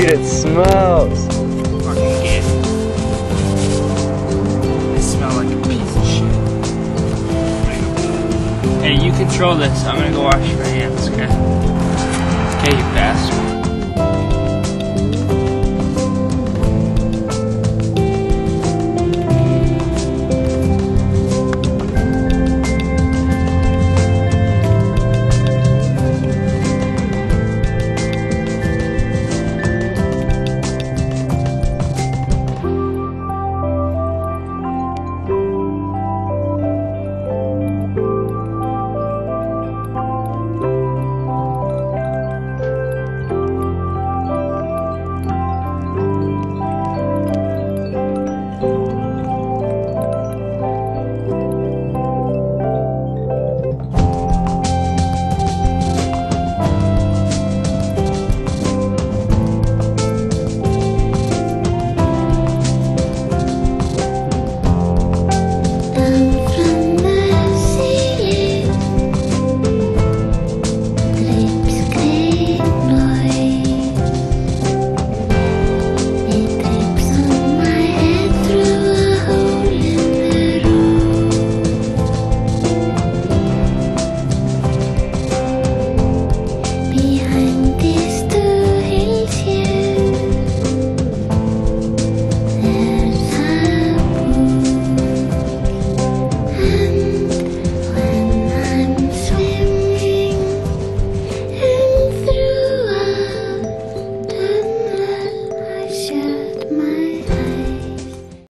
Dude, it smells. Fucking gay. I smell like a piece of shit. Hey, you control this. I'm gonna go wash my hands, okay? Okay, you bastard.